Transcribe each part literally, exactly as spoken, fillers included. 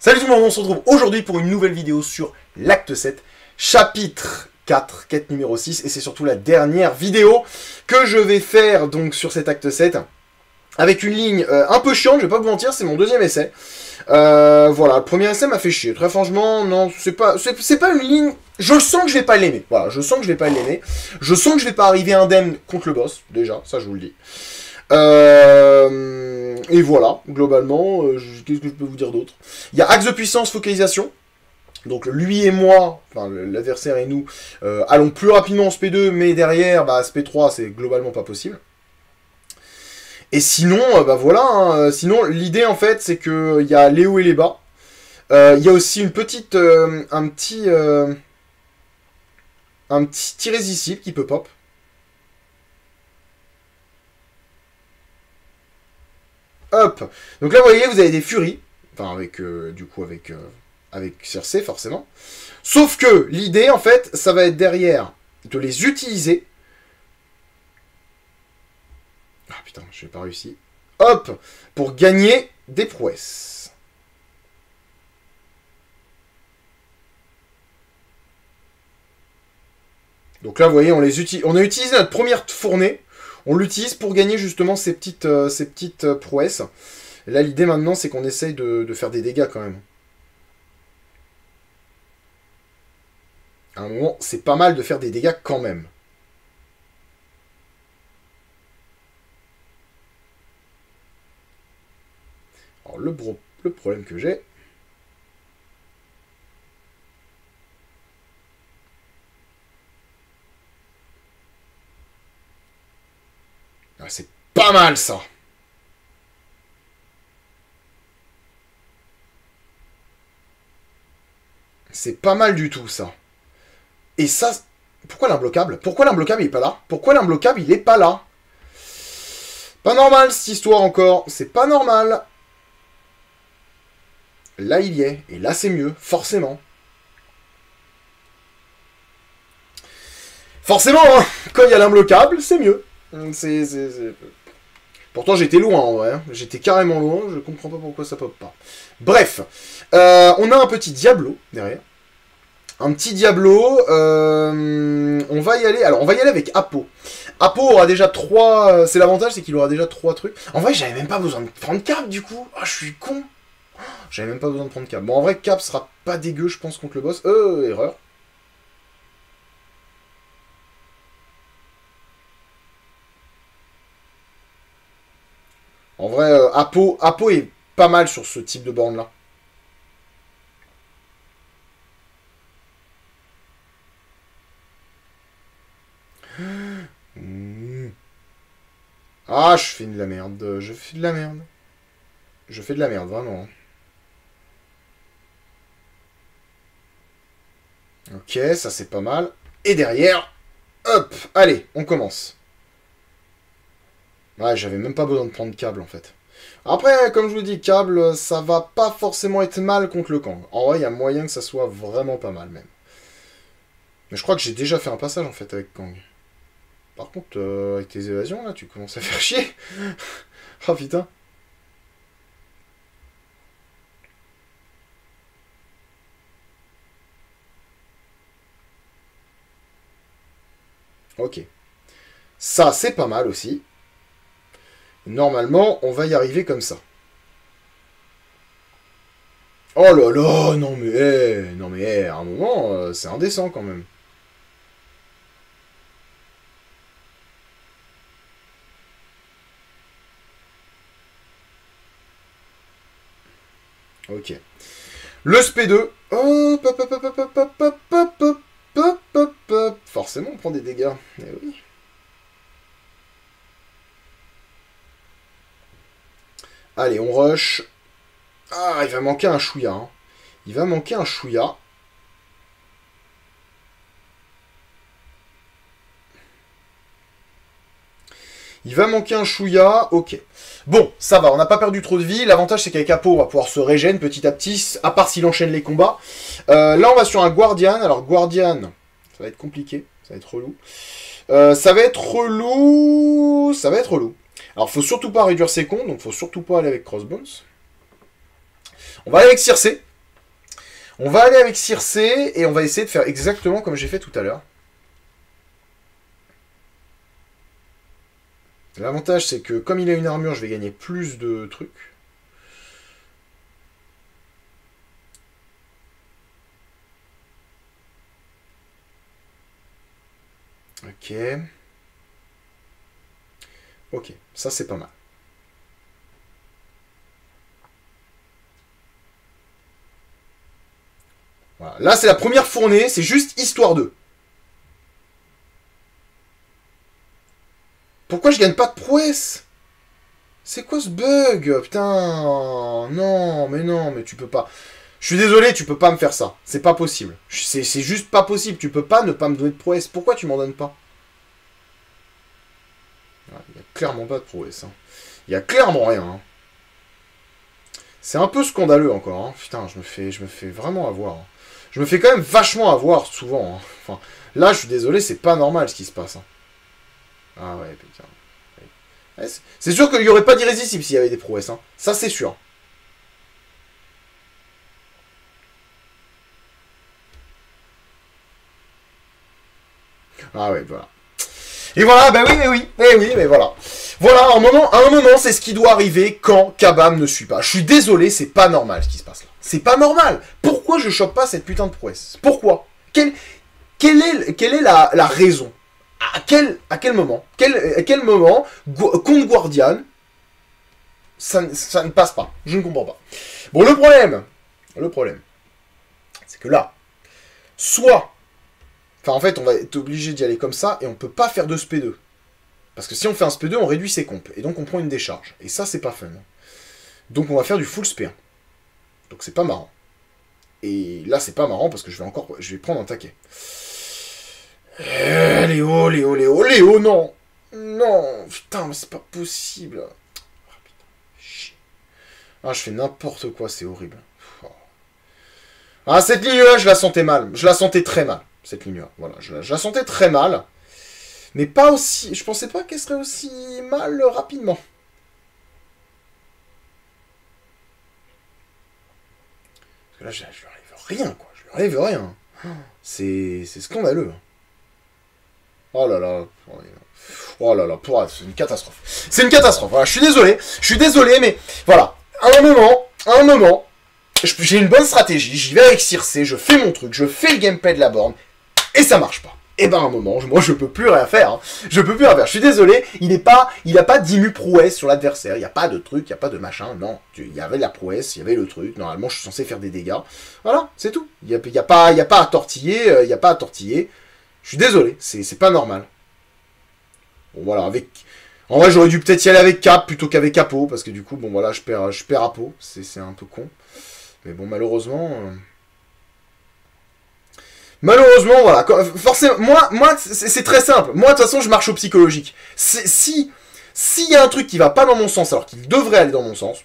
Salut tout le monde, on se retrouve aujourd'hui pour une nouvelle vidéo sur l'acte sept, chapitre quatre, quête numéro six, et c'est surtout la dernière vidéo que je vais faire donc sur cet acte sept, avec une ligne euh, un peu chiante, je vais pas vous mentir, c'est mon deuxième essai. Euh, voilà, le premier essai m'a fait chier, très franchement, non, c'est pas, c'est pas une ligne, je sens que je vais pas l'aimer, voilà, je sens que je vais pas l'aimer, je sens que je vais pas arriver indemne contre le boss, déjà, ça je vous le dis. Euh, et voilà, globalement, euh, qu'est-ce que je peux vous dire d'autre? Il y a axe de puissance, focalisation. Donc lui et moi, enfin l'adversaire et nous, euh, allons plus rapidement en S P deux, mais derrière, bah, S P trois, c'est globalement pas possible. Et sinon, euh, bah voilà, hein, sinon l'idée en fait, c'est qu'il y a les hauts et les bas. Euh, il y a aussi une petite, euh, un petit, euh, un petit irrésistible qui peut pop. Hop. Donc là, vous voyez, vous avez des furies. Enfin, avec, euh, du coup, avec, euh, avec Circé, forcément. Sauf que l'idée, en fait, ça va être derrière de les utiliser. Ah, putain, je n'ai pas réussi. Hop. Pour gagner des prouesses. Donc là, vous voyez, on, les uti- on a utilisé notre première fournée. On l'utilise pour gagner justement ces petites, euh, ces petites euh, prouesses. Et là, l'idée maintenant, c'est qu'on essaye de, de faire des dégâts quand même. À un moment, c'est pas mal de faire des dégâts quand même. Alors, le, bro le problème que j'ai... C'est pas mal ça. C'est pas mal du tout ça. Et ça, pourquoi l'imbloquable? Pourquoi l'imbloquable il est pas là? Pourquoi l'imbloquable il est pas là? Pas normal cette histoire encore. C'est pas normal. Là il y est. Et là c'est mieux, forcément. Forcément, hein, quand il y a l'imbloquable, c'est mieux. C'est, c'est, c'est... Pourtant j'étais loin en vrai, j'étais carrément loin, je comprends pas pourquoi ça pop pas. Bref, euh, on a un petit Diablo derrière. Un petit Diablo, euh, on va y aller, alors on va y aller avec Apo. Apo aura déjà trois, c'est l'avantage c'est qu'il aura déjà trois trucs. En vrai j'avais même pas besoin de prendre Cap du coup, ah oh, je suis con. J'avais même pas besoin de prendre Cap, bon en vrai Cap sera pas dégueu je pense contre le boss, euh erreur. En vrai, euh, Apo, Apo est pas mal sur ce type de borne-là. Mmh. Ah, je fais de la merde. Je fais de la merde. Je fais de la merde, vraiment. Ok, ça c'est pas mal. Et derrière, hop, allez, on commence. Ouais, j'avais même pas besoin de prendre câble, en fait. Après, comme je vous dis, câble, ça va pas forcément être mal contre le Kang. En vrai, il y a moyen que ça soit vraiment pas mal, même. Mais je crois que j'ai déjà fait un passage, en fait, avec Kang. Par contre, euh, avec tes évasions, là, tu commences à faire chier. Oh, putain. Ok. Ça, c'est pas mal, aussi. Normalement, on va y arriver comme ça. Oh là là, non mais, hey, non mais hey, à un moment, euh, c'est indécent quand même. Ok. Le S P deux. Oh, pop, pop, pop, pop, pop, pop, pop, pop, pop, pop. Forcément, on prend des dégâts. Eh oui. Allez, on rush. Ah, il va manquer un chouïa. Hein. Il va manquer un chouïa. Il va manquer un chouïa. Ok. Bon, ça va, on n'a pas perdu trop de vie. L'avantage, c'est qu'avec Apo, on va pouvoir se régénérer petit à petit, à part s'il enchaîne les combats. Euh, là, on va sur un Guardian. Alors, Guardian, ça va être compliqué. Ça va être relou. Euh, ça va être relou. Ça va être relou. Alors, faut surtout pas réduire ses cons, donc faut surtout pas aller avec Crossbones. On va aller avec Circé, On va aller avec Circé et on va essayer de faire exactement comme j'ai fait tout à l'heure. L'avantage, c'est que comme il a une armure, je vais gagner plus de trucs. Ok. Ok, ça c'est pas mal. Voilà. Là, c'est la première fournée, c'est juste histoire d'eux. Pourquoi je gagne pas de prouesse? C'est quoi ce bug? Putain, non, mais non, mais tu peux pas. Je suis désolé, tu peux pas me faire ça. C'est pas possible. C'est juste pas possible. Tu peux pas ne pas me donner de prouesse. Pourquoi tu m'en donnes pas? Il n'y a clairement pas de prouesse. Hein. Il n'y a clairement rien. Hein. C'est un peu scandaleux encore. Hein. Putain, je me fais, je me fais vraiment avoir. Hein. Je me fais quand même vachement avoir souvent. Hein. Enfin, là, je suis désolé, c'est pas normal ce qui se passe. Hein. Ah ouais, putain. Ouais. C'est sûr qu'il n'y aurait pas d'irrésistible s'il y avait des prouesses. Hein. Ça, c'est sûr. Ah ouais, voilà. Et voilà, bah oui, mais oui, mais oui, mais voilà. Voilà, à un moment, à un moment, c'est ce qui doit arriver quand Kabam ne suit pas. Je suis désolé, c'est pas normal ce qui se passe là. C'est pas normal. Pourquoi je chope pas cette putain de prouesse? Pourquoi? Quelle, quelle est, quelle est la, la raison? À quel, à quel moment quel, À quel moment, contre Guardian, ça, ça ne passe pas. Je ne comprends pas. Bon, le problème, le problème, c'est que là, soit... Enfin, en fait, on va être obligé d'y aller comme ça, et on peut pas faire de S P deux. Parce que si on fait un S P deux, on réduit ses comps, et donc on prend une décharge. Et ça, c'est pas fun. Donc on va faire du full S P un. Donc c'est pas marrant. Et là, c'est pas marrant, parce que je vais encore... Je vais prendre un taquet. Eh, Léo, Léo, Léo, Léo, non! Non! Putain, mais c'est pas possible! Oh, putain, chier. Ah, je fais n'importe quoi, c'est horrible. Oh. Ah, cette ligne-là, je la sentais mal. Je la sentais très mal. Cette ligne-là, voilà, je la, je la sentais très mal, mais pas aussi, je pensais pas qu'elle serait aussi mal rapidement. Parce que là, je, je lui arrive rien, quoi, je lui arrive rien. C'est scandaleux. Oh là là, oh là là, c'est une catastrophe. C'est une catastrophe, voilà, je suis désolé, je suis désolé, mais voilà, à un moment, à un moment, j'ai une bonne stratégie, j'y vais avec Circé, je fais mon truc, je fais le gameplay de la borne, et ça marche pas. Et ben à un moment, moi je peux plus rien faire, hein. Je peux plus rien faire, je suis désolé, il n'est pas, il a pas d'immu prouesse sur l'adversaire, il n'y a pas de truc, il n'y a pas de machin, non, il y avait la prouesse, il y avait le truc, normalement je suis censé faire des dégâts, voilà, c'est tout, il n'y a, y a, pas, y a pas à tortiller, il euh, n'y a pas à tortiller, je suis désolé, c'est pas normal. Bon voilà, avec... En vrai j'aurais dû peut-être y aller avec Cap plutôt qu'avec Apo, parce que du coup, bon voilà, je perds, je perds Apo, c'est un peu con, mais bon, malheureusement... Euh... Malheureusement, voilà. Forcément, moi, moi c'est très simple. Moi, de toute façon, je marche au psychologique. Si s'il y a un truc qui va pas dans mon sens, alors qu'il devrait aller dans mon sens,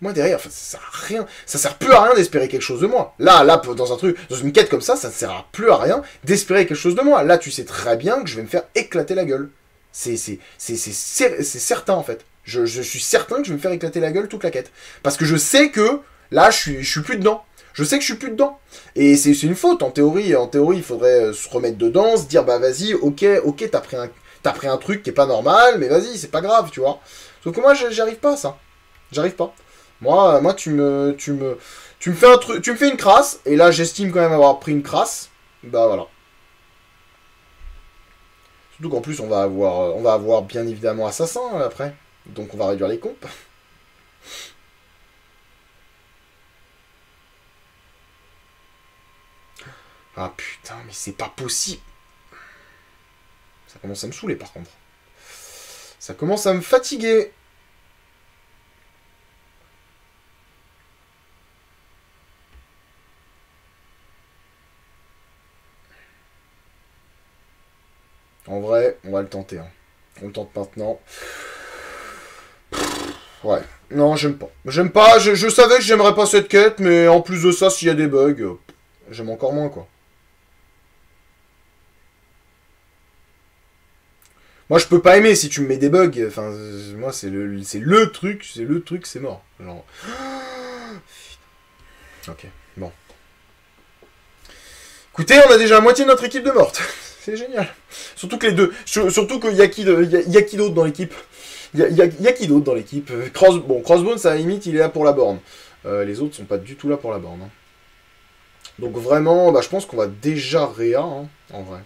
moi, derrière, ça sert à rien. Ça sert plus à rien d'espérer quelque chose de moi. Là, là, dans un truc, dans une quête comme ça, ça ne sert plus à rien d'espérer quelque chose de moi. Là, tu sais très bien que je vais me faire éclater la gueule. C'est certain, en fait. Je, je suis certain que je vais me faire éclater la gueule toute la quête. Parce que je sais que... Là, je suis, je suis plus dedans. Je sais que je suis plus dedans. Et c'est une faute. En théorie, en théorie, il faudrait se remettre dedans, se dire, bah vas-y, ok, ok, t'as pris, pris un truc qui est pas normal, mais vas-y, c'est pas grave, tu vois. Sauf que moi, j'arrive pas à ça. J'arrive pas. Moi, moi, tu me, tu me, tu me fais un truc, tu me fais une crasse, et là, j'estime quand même avoir pris une crasse. Bah voilà. Surtout qu'en plus, on va avoir, on va avoir bien évidemment assassin après. Donc, on va réduire les comptes. Ah putain, mais c'est pas possible. Ça commence à me saouler par contre. Ça commence à me fatiguer. En vrai, on va le tenter. Hein. On le tente maintenant. Ouais. Non, j'aime pas. J'aime pas, je, je savais que j'aimerais pas cette quête, mais en plus de ça, s'il y a des bugs, j'aime encore moins quoi. Moi, je peux pas aimer si tu me mets des bugs. Enfin, moi, c'est le, c'est le truc, c'est le truc, c'est mort. Genre... Ok, bon. Écoutez, on a déjà la moitié de notre équipe de morte. C'est génial. Surtout que les deux. Surtout qu'il y a qui d'autre dans l'équipe. Il y a, y a, y a qui d'autre dans l'équipe. Cross, bon, Crossbone, ça limite, il est là pour la borne. Euh, les autres sont pas du tout là pour la borne. Hein. Donc vraiment, bah, je pense qu'on va déjà réa, hein, en vrai.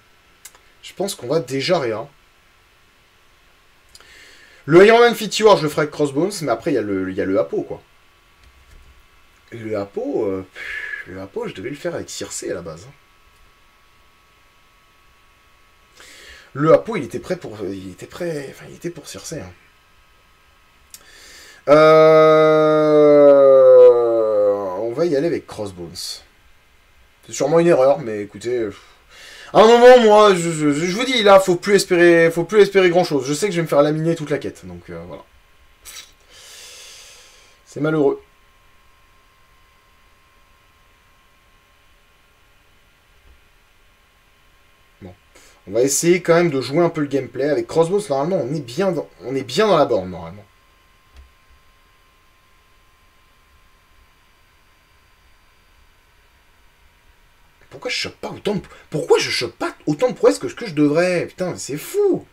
Je pense qu'on va déjà réa. Le Ironman Fitior, je le ferai avec Crossbones, mais après, il y a le, y a le Apo, quoi. Le Apo, euh, le Apo, je devais le faire avec Circe à la base. Le Apo, il était prêt pour... Il était prêt... Enfin, il était pour Circe. Hein. Euh... On va y aller avec Crossbones. C'est sûrement une erreur, mais écoutez... À un moment, moi, je, je, je vous dis, là, faut plus espérer, faut plus espérer grand-chose. Je sais que je vais me faire laminer toute la quête, donc euh, voilà. C'est malheureux. Bon. On va essayer quand même de jouer un peu le gameplay. Avec Crossbones, normalement, on est bien dans, on est bien dans la borne, normalement. Pourquoi je chope pas autant de... Pourquoi je chope pas autant de prouesses que ce que je devrais? Putain, c'est fou.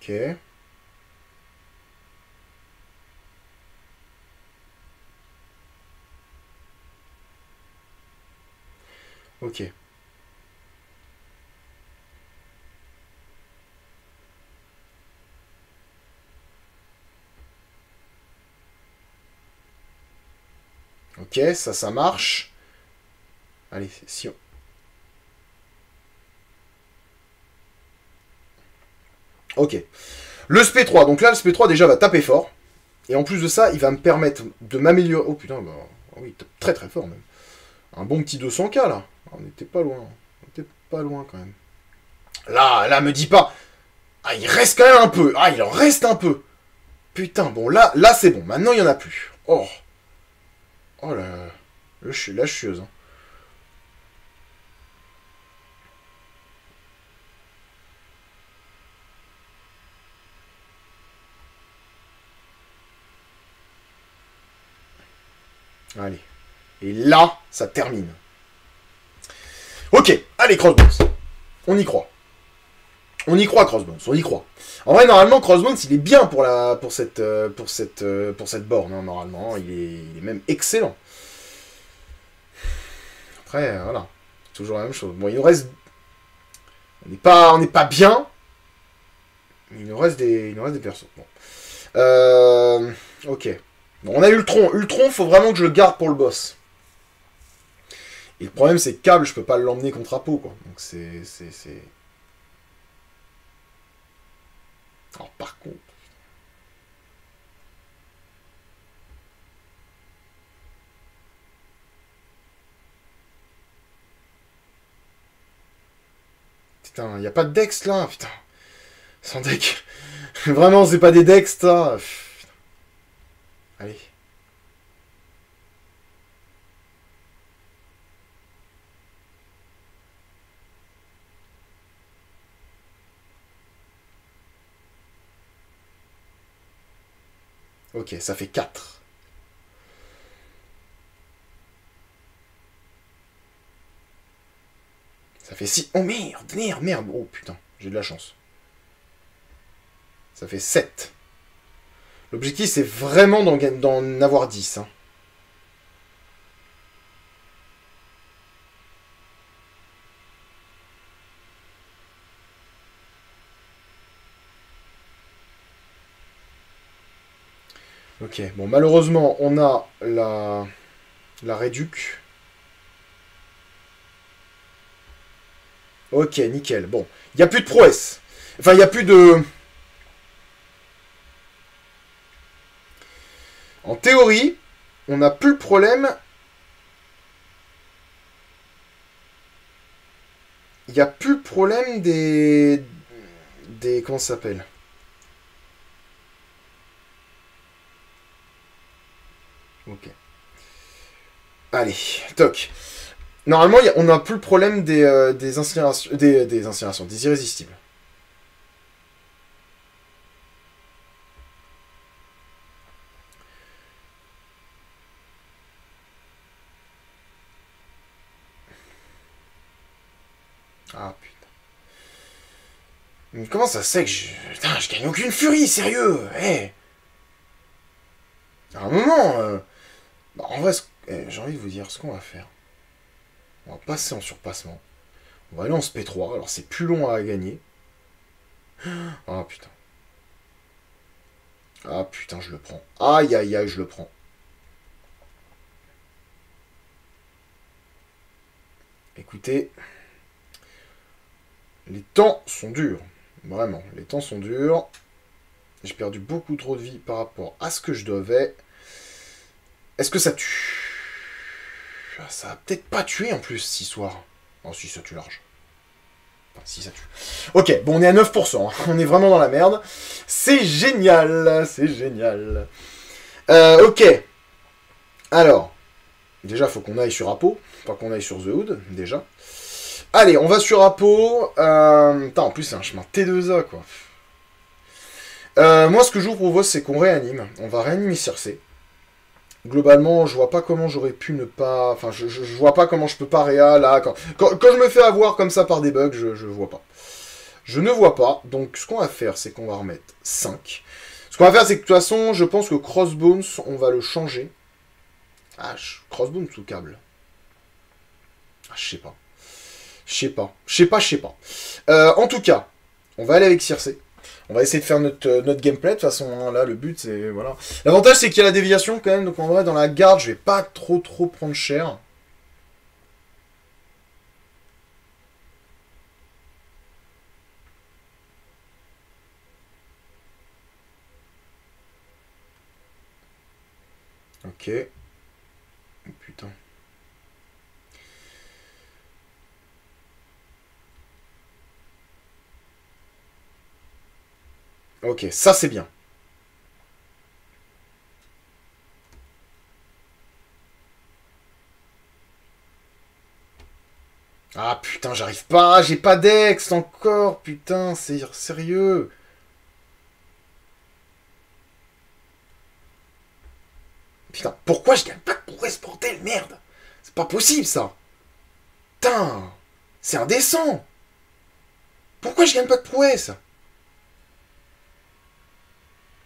Ok. Ok. Ok, ça, ça marche. Allez, si on... Ok. Le S P trois. Donc là, le S P trois, déjà, va taper fort. Et en plus de ça, il va me permettre de m'améliorer... Oh, putain, bah... Oui, il tape très, très fort, même. Un bon petit deux cents K, là. On n'était pas loin. On n'était pas loin, quand même. Là, là, me dis pas... Ah, il reste quand même un peu. Ah, il en reste un peu. Putain, bon, là, là, c'est bon. Maintenant, il n'y en a plus. Oh. Oh là, là, je suis là, je suis hein. Allez. Et là, ça termine. Ok, allez, Crossbones. On y croit. On y croit, Crossbones, on y croit. En vrai, normalement, Crossbones, il est bien pour la, pour cette, pour cette, pour cette borne. Hein, normalement, il est, il est même excellent. Après, voilà, toujours la même chose. Bon, il nous reste, on n'est pas, on n'est pas bien. Il nous reste des, il nous reste des persos. Bon, euh... ok. Bon, on a Ultron. Ultron, faut vraiment que je le garde pour le boss. Et le problème, c'est que Cable, je peux pas l'emmener contre Apo, quoi. Donc c'est, c'est, c'est. Alors par contre... Putain, y a pas de Dex là, putain. Sans deck. Vraiment, c'est pas des Dex, ça. Putain. Allez. Ok, ça fait quatre. Ça fait six. Oh merde, merde, merde. Oh putain, j'ai de la chance. Ça fait sept. L'objectif, c'est vraiment d'en, d'en avoir dix. Hein. Ok, bon, malheureusement, on a la, la réduc. Ok, nickel. Bon, il n'y a plus de prouesse. Enfin, il n'y a plus de... En théorie, on n'a plus le problème. Il n'y a plus le problème des... des... Comment ça s'appelle ? Ok. Allez, toc. Normalement, y a, on n'a plus le problème des, euh, des incinérations, des, des incinérations, des irrésistibles. Ah putain. Mais comment ça se fait que je... Putain, je gagne aucune furie, sérieux. Eh hey. À un moment... Euh... Bah, en vrai, eh, j'ai envie de vous dire ce qu'on va faire. On va passer en surpassement. On va aller en S P trois. Alors, c'est plus long à gagner. Ah, putain. Ah, putain, je le prends. Aïe, aïe, aïe, je le prends. Écoutez. Les temps sont durs. Vraiment, les temps sont durs. J'ai perdu beaucoup trop de vie par rapport à ce que je devais. Est-ce que ça tue? Ça va peut-être pas tuer en plus, ce soir. Non, si, ça tue large. Enfin, si, ça tue. Ok, bon, on est à neuf pour cent. Hein. On est vraiment dans la merde. C'est génial. C'est génial. Euh, ok. Alors. Déjà, faut qu'on aille sur Apo. Pas qu'on aille sur The Hood, déjà. Allez, on va sur Apo. Euh... Putain, en plus, c'est un chemin T deux A, quoi. Euh, moi, ce que je vous propose, c'est qu'on réanime. On va réanimer Circé. Globalement, je vois pas comment j'aurais pu ne pas... Enfin, je, je, je vois pas comment je peux pas réa, là. Quand, quand, quand je me fais avoir comme ça par des bugs, je, je vois pas. Je ne vois pas. Donc, ce qu'on va faire, c'est qu'on va remettre cinq. Ce qu'on va faire, c'est que, de toute façon, je pense que Crossbones, on va le changer. Ah, je... Crossbones ou câble? Ah, je sais pas. Je sais pas. Je sais pas, je sais pas. Euh, en tout cas, on va aller avec Circé. On va essayer de faire notre, euh, notre gameplay, de toute façon, hein, là, le but, c'est... voilà. L'avantage, c'est qu'il y a la déviation, quand même, donc en vrai, dans la garde, je vais pas trop, trop prendre cher. Ok. Oh, putain. Ok, ça c'est bien. Ah putain, j'arrive pas, j'ai pas d'ex encore, putain, c'est sérieux. Putain, pourquoi je gagne pas de progrès, bordel, merde. C'est pas possible ça. Putain, c'est indécent. Pourquoi je gagne pas de progrès ça?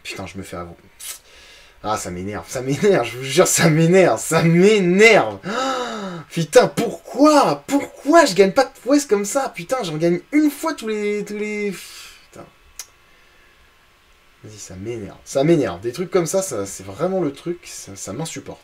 Putain, je me fais avoir. Ah, ça m'énerve, ça m'énerve, je vous jure, ça m'énerve, ça m'énerve. Ah, putain, pourquoi? Pourquoi je gagne pas de prouesse comme ça? Putain, j'en gagne une fois tous les... tous les... Putain. Vas-y, ça m'énerve, ça m'énerve. Des trucs comme ça, ça c'est vraiment le truc, ça, ça m'insupporte.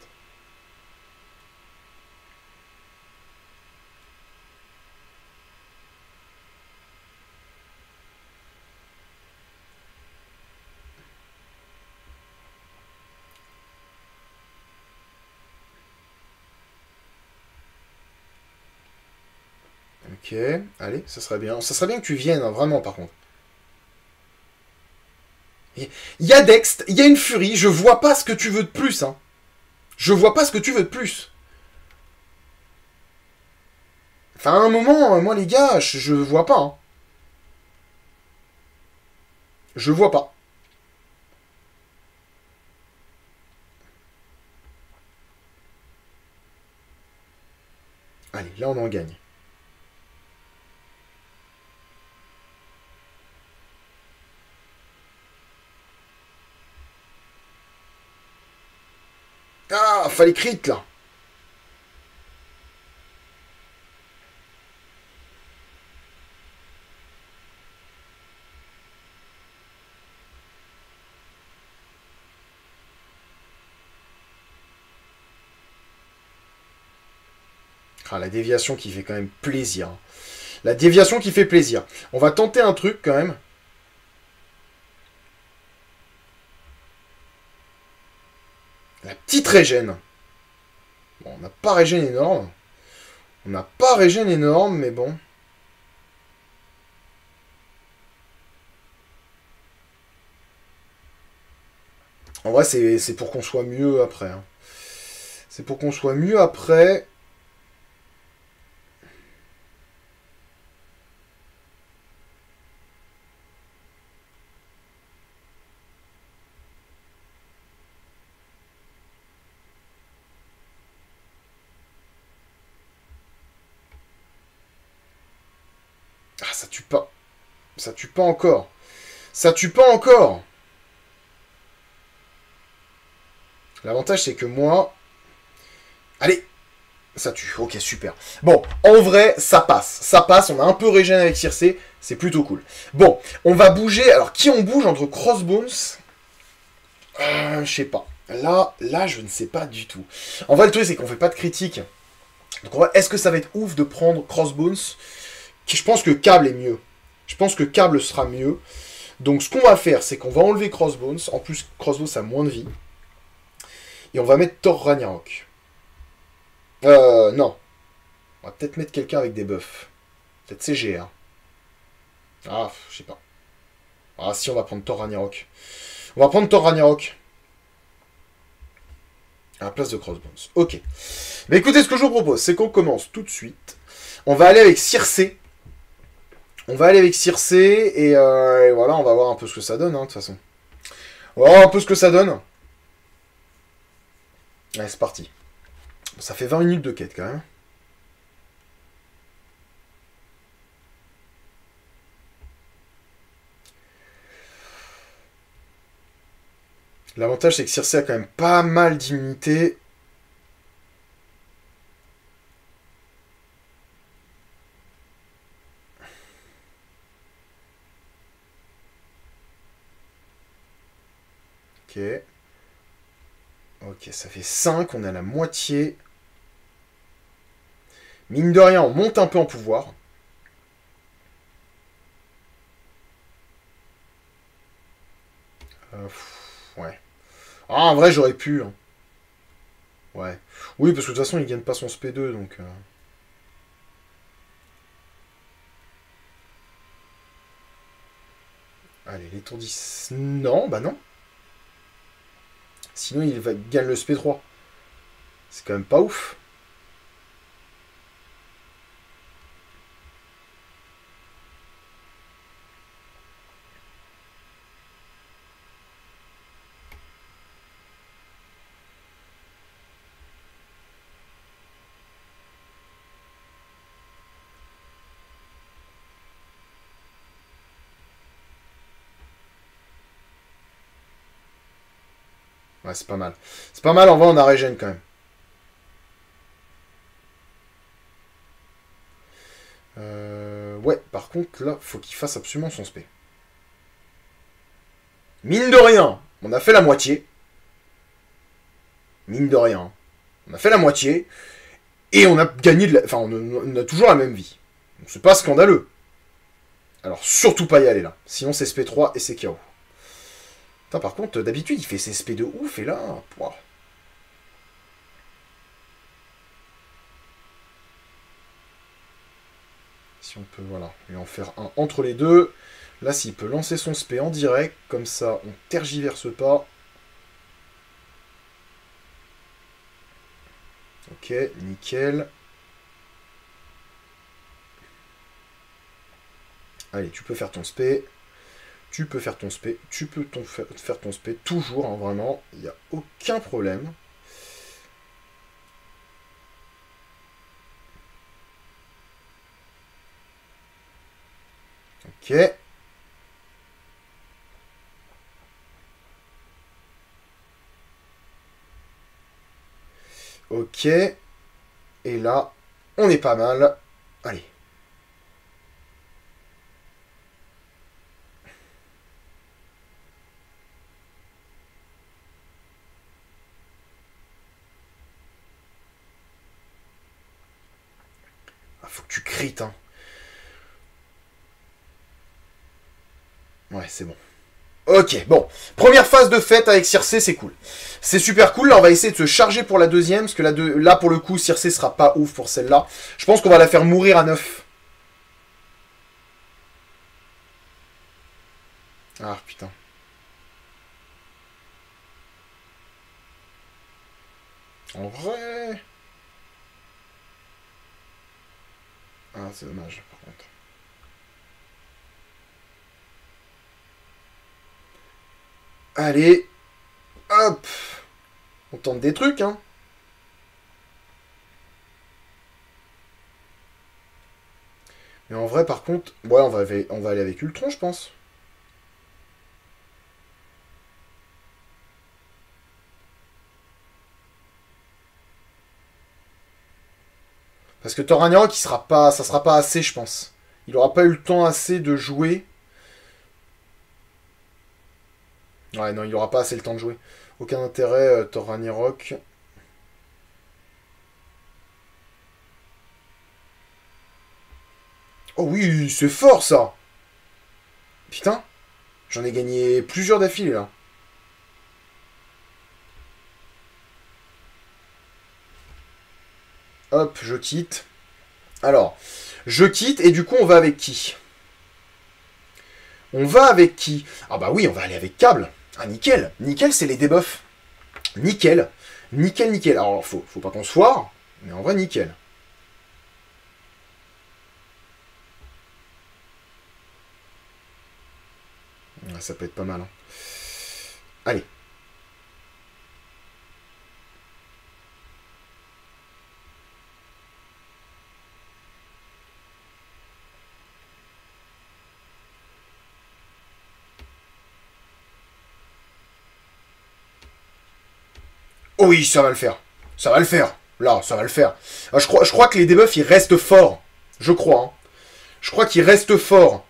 Ok, allez, ça serait bien. Ça serait bien que tu viennes, hein, vraiment, par contre. Il y a Dext, il y a une furie, je vois pas ce que tu veux de plus, hein. Je vois pas ce que tu veux de plus. Enfin, à un moment, moi, les gars, je, je vois pas, hein. Je vois pas. Allez, là, on en gagne. Ah, fallait crit là. Ah, la déviation qui fait quand même plaisir. La déviation qui fait plaisir. On va tenter un truc quand même. La petite régène. Bon, on n'a pas régène énorme. On n'a pas régène énorme, mais bon. En vrai, c'est pour qu'on soit mieux après. Hein. C'est pour qu'on soit mieux après. ça tue pas. Ça tue pas encore. Ça tue pas encore. L'avantage, c'est que moi... Allez, ça tue. Ok, super. Bon, en vrai, ça passe. Ça passe, on a un peu régène avec Circé. C'est plutôt cool. Bon, on va bouger. Alors, qui on bouge entre Crossbones euh, Je sais pas. Là, là, je ne sais pas du tout. En vrai, le truc, c'est qu'on fait pas de critique. Donc, on va... est-ce que ça va être ouf de prendre Crossbones? Je pense que Câble est mieux. Je pense que Câble sera mieux. Donc, ce qu'on va faire, c'est qu'on va enlever Crossbones. En plus, Crossbones a moins de vie. Et on va mettre Thor Ragnarok. Euh, non. On va peut-être mettre quelqu'un avec des buffs. Peut-être C G R. Ah, je sais pas. Ah, si, on va prendre Thor Ragnarok. On va prendre Thor Ragnarok. À la place de Crossbones. Ok. Mais écoutez, ce que je vous propose, c'est qu'on commence tout de suite. On va aller avec Circé. On va aller avec Circé. Et, euh, et voilà, on va voir un peu ce que ça donne, hein, de toute façon. On va voir un peu ce que ça donne. Allez, c'est parti. Ça fait vingt minutes de quête, quand même. L'avantage, c'est que Circé a quand même pas mal d'immunité. Ok. Ok, ça fait cinq, on a la moitié. Mine de rien, on monte un peu en pouvoir. Euh, pff, ouais. Ah, en vrai, j'aurais pu. Hein. Ouais. Oui, parce que de toute façon, il ne gagne pas son S P deux, donc... Euh... Allez, l'étourdisse... Non, bah non. Sinon, il va gagner le S P trois. C'est quand même pas ouf. Ouais, c'est pas mal. C'est pas mal, en vrai, on a régène quand même. Euh, ouais, par contre, là, faut qu'il fasse absolument son spé. Mine de rien, on a fait la moitié. Mine de rien. On a fait la moitié. Et on a gagné de la... Enfin, on a, on a toujours la même vie. Donc, c'est pas scandaleux. Alors, surtout pas y aller, là. Sinon, c'est S P trois et c'est K O. Ça, par contre, d'habitude, il fait ses S P de ouf, et là... Wow. Si on peut, voilà, lui en faire un entre les deux. Là, s'il peut lancer son S P en direct, comme ça, on tergiverse pas. Ok, nickel. Allez, tu peux faire ton S P. Tu peux faire ton spé, tu peux ton fa faire ton spé, toujours, hein, vraiment, il n'y a aucun problème. Ok. Ok. Et là, on est pas mal. Allez. Faut que tu crites, hein. Ouais, c'est bon. Ok, bon. Première phase de fête avec Circé, c'est cool. C'est super cool. Là, on va essayer de se charger pour la deuxième, parce que la deux... là, pour le coup, Circé sera pas ouf pour celle-là. Je pense qu'on va la faire mourir à neuf. Ah, putain. En vrai... Ah, c'est dommage, par contre. Allez. Hop. On tente des trucs, hein. Et en vrai, par contre... Ouais, on va, on va aller avec Ultron, je pense. Parce que Thor Ragnarok, il sera pas, ça sera pas assez, je pense. Il aura pas eu le temps assez de jouer. Ouais, non, il aura pas assez le temps de jouer. Aucun intérêt, euh, Thor Ragnarok. Oh oui, c'est fort, ça. Putain, j'en ai gagné plusieurs d'affilée, là. Hop, je quitte. Alors, je quitte et du coup, on va avec qui? On va avec qui? Ah bah oui, on va aller avec Cable. Ah nickel, nickel, c'est les debuffs. Nickel, nickel, nickel. Alors, faut, faut pas qu'on se foire, mais en vrai, nickel. Ah, ça peut être pas mal. Hein. Allez. Oui, ça va le faire. Ça va le faire. Là, ça va le faire. Ah, je, crois, je crois que les debuffs, ils restent forts. Je crois. Hein. Je crois qu'ils restent forts.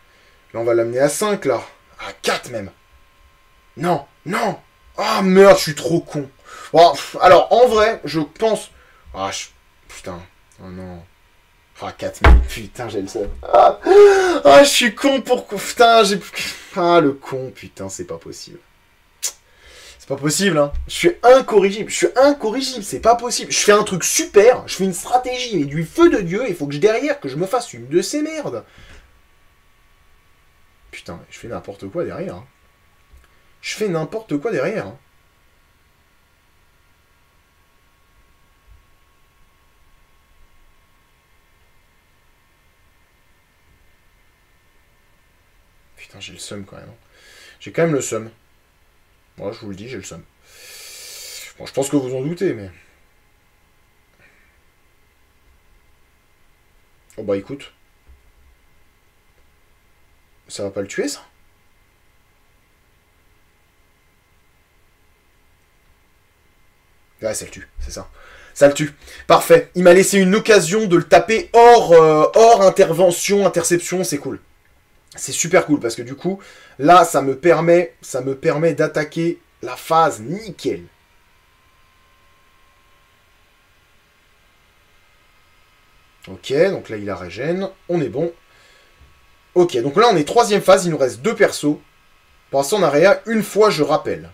Là, on va l'amener à cinq, là. À quatre, même. Non, non. Ah, merde, je suis trop con. Oh, pff, alors, en vrai, je pense... Ah, je... Putain. Oh, non. Ah, quatre, même. Putain, j'ai le seum. Ah, ah, je suis con pour... Putain, j'ai... Ah, le con, putain, c'est pas possible. C'est pas possible, hein. Je suis incorrigible, je suis incorrigible, c'est pas possible. Je fais un truc super, je fais une stratégie, mais du feu de Dieu, il faut que je derrière, que je me fasse une de ces merdes. Putain, je fais n'importe quoi derrière. Hein. Je fais n'importe quoi derrière. Hein. Putain, j'ai le seum quand même. Hein. J'ai quand même le seum. Moi, je vous le dis, j'ai le seum. Bon, je pense que vous en doutez, mais... Oh bah écoute. Ça va pas le tuer, ça? Ouais, ça le tue, c'est ça. Ça le tue. Parfait. Il m'a laissé une occasion de le taper hors, euh, hors intervention, interception, c'est cool. C'est super cool parce que du coup, là, ça me permet, ça me permet d'attaquer la phase nickel. Ok, donc là, il a régène. On est bon. Ok, donc là, on est troisième phase. Il nous reste deux persos. Pour l'instant, on a réa une fois, je rappelle.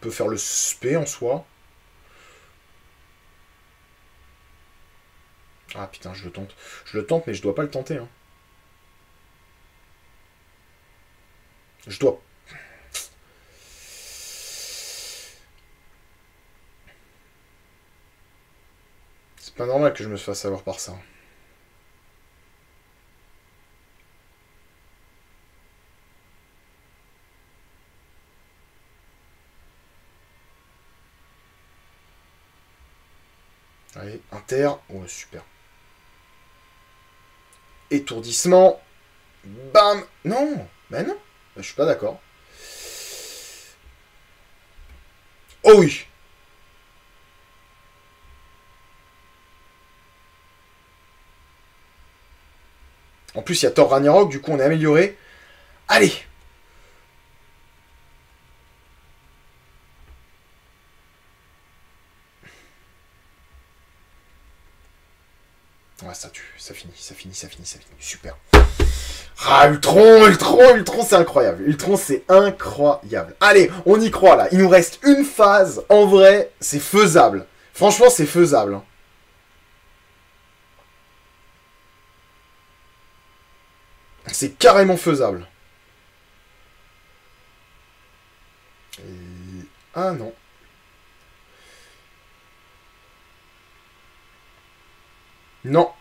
Peut faire le spé en soi. Ah putain, je le tente. Je le tente, mais je dois pas le tenter. Hein. Je dois... C'est pas normal que je me fasse avoir par ça. Allez, inter, oh super. Étourdissement. Bam. Non, ben non, ben, je suis pas d'accord. Oh oui. En plus, il y a Thor Ragnarok, du coup on est amélioré. Allez. Ça tue, ça finit, ça finit, ça finit, ça finit. Super. Ah, Ultron, Ultron, Ultron, c'est incroyable. Ultron, c'est incroyable. Allez, on y croit, là. Il nous reste une phase. En vrai, c'est faisable. Franchement, c'est faisable. C'est carrément faisable. Et... Ah, non. Non.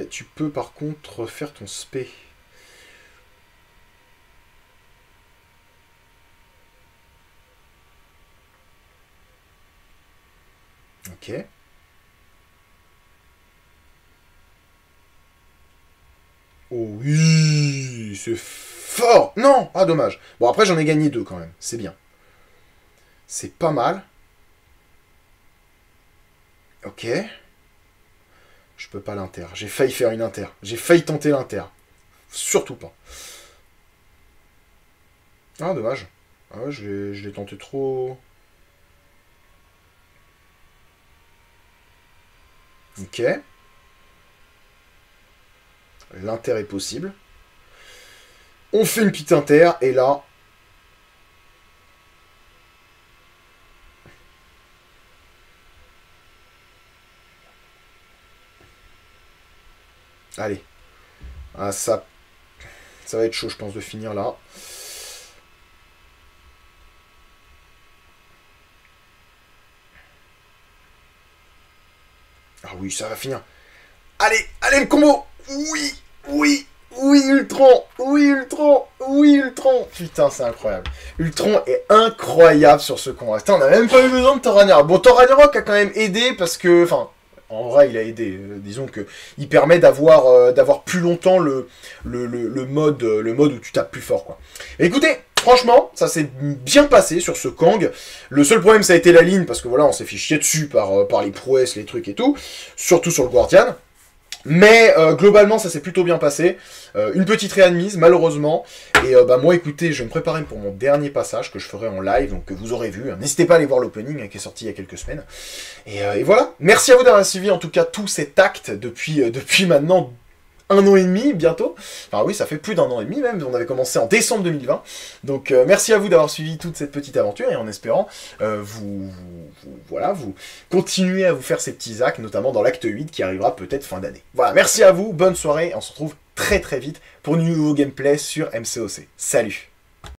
Euh, tu peux par contre faire ton spé. Ok. Oh oui, c'est fort. Non. Ah, dommage. Bon, après, j'en ai gagné deux quand même. C'est bien. C'est pas mal. Ok. Je peux pas l'inter. J'ai failli faire une inter. J'ai failli tenter l'inter. Surtout pas. Ah, dommage. Ah ouais, je l'ai tenté trop... Ok. L'inter est possible. On fait une petite inter, et là... Allez. Ah, ça... Ça va être chaud, je pense, de finir là. Ah oui, ça va finir. Allez, allez, le combo. Oui, oui, oui, Ultron. Oui, Ultron. Oui, Ultron. Putain, c'est incroyable. Ultron est incroyable sur ce combat. Putain, on n'a même pas eu besoin de Thor. Bon, Thor Ragnarok a quand même aidé parce que... Enfin, en vrai, il a aidé. Euh, disons que il permet d'avoir euh, d'avoir plus longtemps le, le, le, le, mode, euh, le mode où tu tapes plus fort, quoi. Et écoutez... Franchement, ça s'est bien passé sur ce Kang. Le seul problème, ça a été la ligne, parce que voilà, on s'est fait chier dessus par, euh, par les prouesses, les trucs et tout. Surtout sur le Guardian. Mais euh, globalement, ça s'est plutôt bien passé. Euh, une petite réadmise, malheureusement. Et euh, bah moi, écoutez, je vais me préparer pour mon dernier passage que je ferai en live, donc que vous aurez vu. N'hésitez pas à aller voir l'opening hein, qui est sorti il y a quelques semaines. Et, euh, et voilà. Merci à vous d'avoir suivi, en tout cas, tout cet acte depuis, euh, depuis maintenant... un an et demi bientôt, enfin oui ça fait plus d'un an et demi même, on avait commencé en décembre deux mille vingt, donc euh, merci à vous d'avoir suivi toute cette petite aventure, et en espérant euh, vous, vous, vous, voilà, vous continuez à vous faire ces petits actes, notamment dans l'acte huit qui arrivera peut-être fin d'année. Voilà, merci à vous, bonne soirée, on se retrouve très très vite pour du nouveau gameplay sur M C O C, salut.